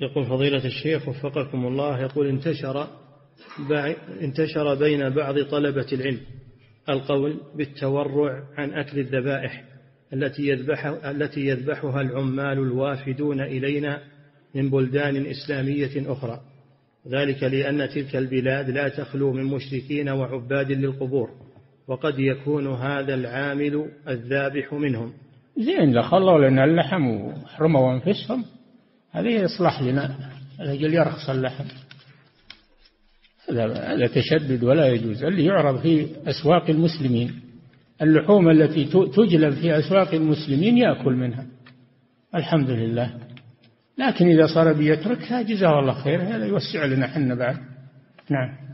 يقول فضيلة الشيخ وفقكم الله، يقول انتشر بين بعض طلبة العلم القول بالتورع عن أكل الذبائح التي يذبحها العمال الوافدون إلينا من بلدان إسلامية أخرى، ذلك لأن تلك البلاد لا تخلو من مشركين وعباد للقبور، وقد يكون هذا العامل الذابح منهم. زين، لخلوا لنا اللحم وحرموا أنفسهم، هذا يصلح لنا، الرجل يرخص اللحم، هذا تشدد ولا يجوز. اللي يعرض في أسواق المسلمين اللحوم التي تجلب في أسواق المسلمين يأكل منها الحمد لله، لكن إذا صار بيتركها جزاه الله خير، هذا يوسع لنا حنا بعد. نعم.